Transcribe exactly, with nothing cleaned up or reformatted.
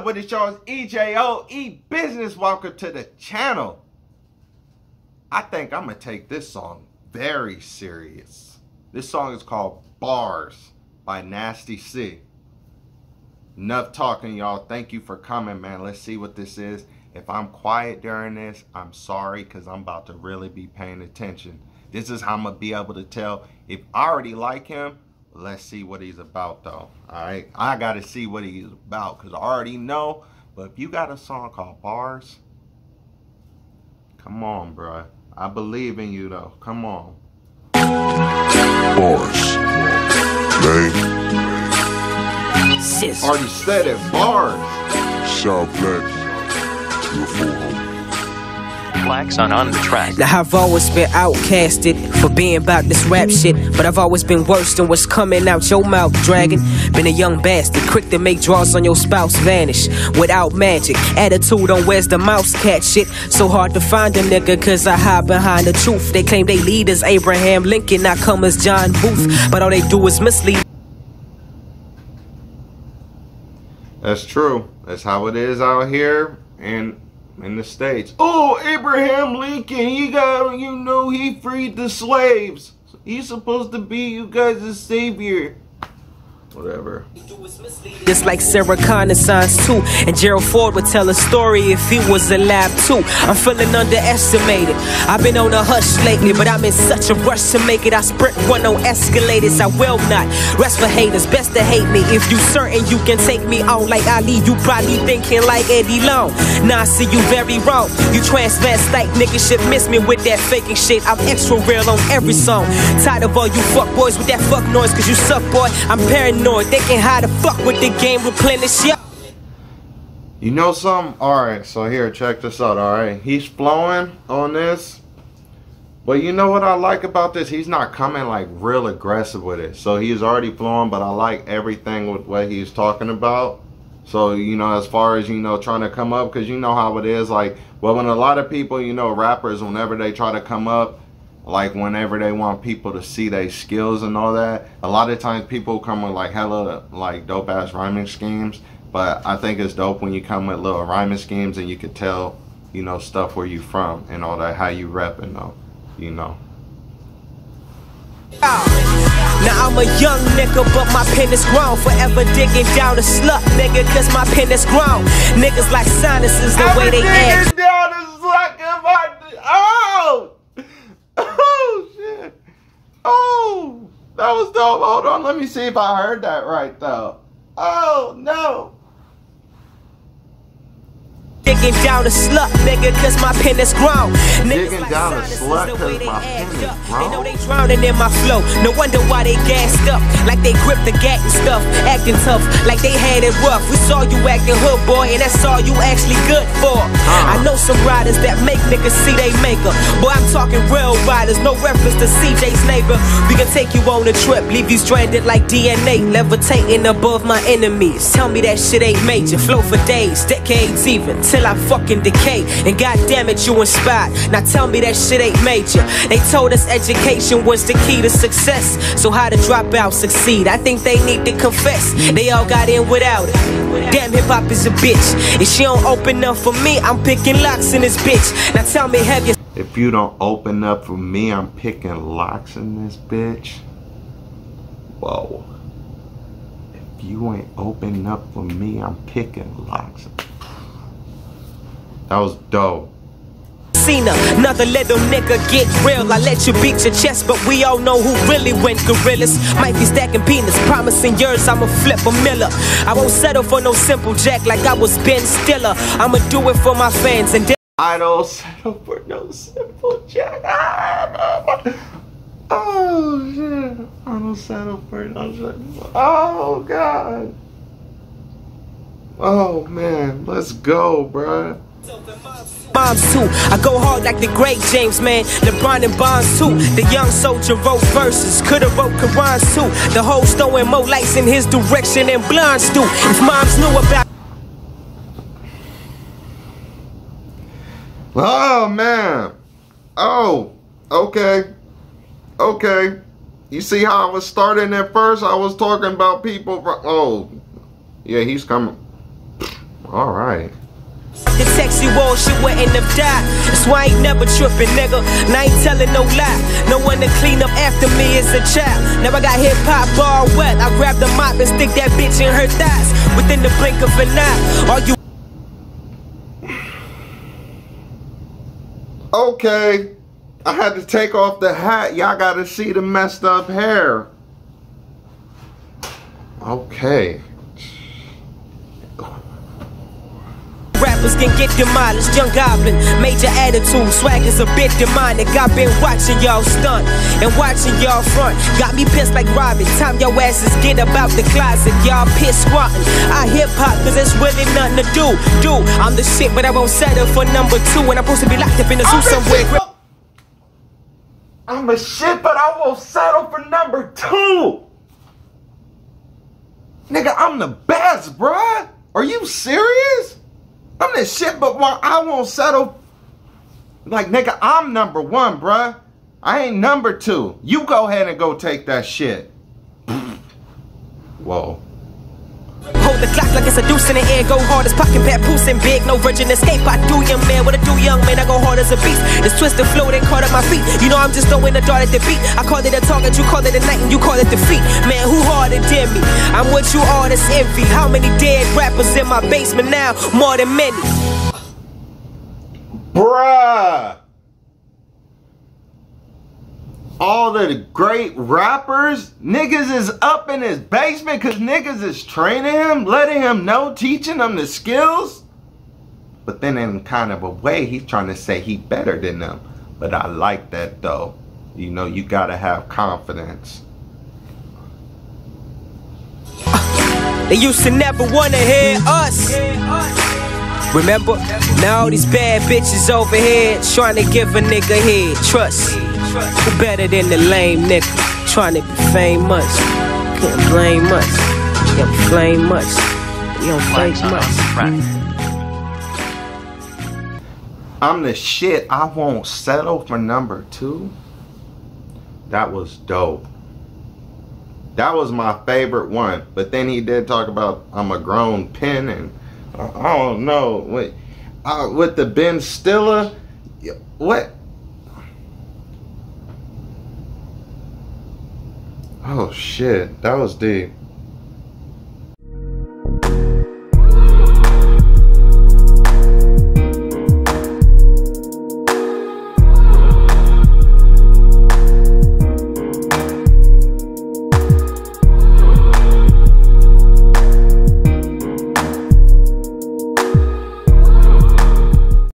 up with it, y'all? It's E J O, E-Business. Welcome to the channel. I think I'm going to take this song very serious. This song is called Bars by Nasty C. Enough talking, y'all. Thank you for coming, man. Let's see what this is. If I'm quiet during this, I'm sorry, because I'm about to really be paying attention. This is how I'm going to be able to tell if I already like him. Let's see what he's about, though. All right, I got to see what he's about, because I already know. But if you got a song called Bars, come on, bro. I believe in you, though. Come on. Bars. Sis. Already said it. Bars. Shout black. You're full. Klaxon on the track. Now I've always been outcasted for being about this rap shit, but I've always been worse than what's coming out your mouth, dragon. Been a young bastard, quick to make draws on your spouse vanish without magic. Attitude on where's the mouse cat shit. So hard to find a nigga, cause I hide behind the truth. They claim they leaders Abraham Lincoln, I come as John Booth, but all they do is mislead. That's true. That's how it is out here. And in the States, oh, Abraham Lincoln, he got, you know, he freed the slaves. He's supposed to be you guys' savior. Whatever. Just like Sarah Connor signs too, and Gerald Ford would tell a story if he was alive too. I'm feeling underestimated. I've been on a hush lately, but I'm in such a rush to make it. I sprint one on escalators. I will not rest for haters. Best to hate me if you certain you can take me on like Ali. You probably thinking like Eddie Long. Nah, I see you very wrong. You transvestite niggas should miss me with that faking shit. I'm extra real on every song. Tired of all you fuck boys with that fuck noise, cause you suck, boy. I'm paranoid. They can hide the fuck with the game, replenish ya. You know something? Alright, so here, check this out, alright? He's flowing on this. But you know what I like about this? He's not coming like real aggressive with it. So he's already flowing, but I like everything with what he's talking about. So, you know, as far as, you know, trying to come up, because you know how it is. Like, well, when a lot of people, you know, rappers, whenever they try to come up, like whenever they want people to see their skills and all that, a lot of times people come with like hella like dope ass rhyming schemes, but I think it's dope when you come with little rhyming schemes and you could tell, you know, stuff where you from and all that, how you repping though, you know. Now I'm a young nigga, but my pen is grown. Forever digging down a slut, nigga, cause my pen is grown. Niggas like sinuses the way they act. That was dope. Hold on, let me see if I heard that right though. Oh no. Digging down a slut, nigga, cause my pen is grown. Digging like down a slut, cause they my pen is grown. They know they drowning in my flow. No wonder why they gassed up, like they gripped the gat and stuff, acting tough, like they had it rough. We saw you acting hood, boy, and that's all you actually good for. Uh-huh. I know some riders that make niggas see they maker. Boy, I'm talking real riders, no reference to C J's neighbor. We can take you on a trip, leave you stranded like D N A, levitating above my enemies. Tell me that shit ain't major. Flow for days, decades even, till I fucking decay, and goddammit you inspired. Now tell me that shit ain't major. They told us education was the key to success, so how to drop out succeed? I think they need to confess, they all got in without it. Damn, hip hop is a bitch. If she don't open up for me, I'm picking locks in this bitch. Now tell me, have you? If you don't open up for me, I'm picking locks in this bitch. Whoa. If you ain't open up for me, I'm picking locks. That was dope. Cena, another little nigga get real. I let you beat your chest, but we all know who really went gorillas. Might be stacking peanuts, promising yours, I'ma flip a miller. I won't settle for no simple jack like I was Ben Stiller. I'ma do it for my fans and I don't settle for no simple jack. Oh shit. I don't settle for no jack. Oh god. Oh man, let's go, bruh. Bombs too, I go hard like the great James, man. LeBron and Bonds too. The young soldier wrote verses, coulda wrote Qurans too. The hoes throwing more lights in his direction than blondes do. If moms knew about. Oh man. Oh. Okay. Okay. You see how I was starting at first? I was talking about people. From... Oh. Yeah, he's coming. All right. The sexual shit wouldn't have died. That's why I ain't never tripping, nigga. And I ain't telling no lie. No one to clean up after me as a child. Now I got hip hop all wet. I grab the mop and stick that bitch in her thighs within the blink of an eye. Are you okay? I had to take off the hat. Y'all gotta see the messed up hair. Okay. Rappers can get demolished, young goblin, major attitude, swag is a bit demonic. I've been watching y'all stunt and watching y'all front. Got me pissed like Robin, time your asses get about the closet. Y'all piss squatting, I hip hop cause it's really nothing to do. Do, I'm the shit but I won't settle for number two. And I'm supposed to be locked up in the zoo somewhere. I'm the shit but I won't settle for number two. Nigga, I'm the best, bruh. Are you serious? I'm this shit, but why I won't settle. Like, nigga, I'm number one, bruh. I ain't number two. You go ahead and go take that shit. Whoa. Hold the clock like it's a deuce in the air. Go hard as pocket papoose and big. No virgin escape. I do young man. What I do young man, I go hard as a beast. This twisted flow that caught up my feet. You know I'm just throwing a dart at the beat. I call it a target, you call it a night, and you call it defeat. Man, who harder than me? I'm what you are, that's envy. How many dead rappers in my basement now? More than many. Bruh. All of the great rappers, niggas is up in his basement because niggas is training him, letting him know, teaching him the skills. But then in kind of a way, he's trying to say he better than them. But I like that though. You know, you gotta have confidence. They used to never wanna hear us. Remember, now all these bad bitches over here trying to give a nigga head. Trust. You're better than the lame nigga trying to be famous. Can't blame us. Can't blame us. We don't blame us. I'm the shit. I won't settle for number two. That was dope. That was my favorite one. But then he did talk about I'm a grown pen and uh, I don't know with uh, with the Ben Stiller. What? Oh shit, that was deep.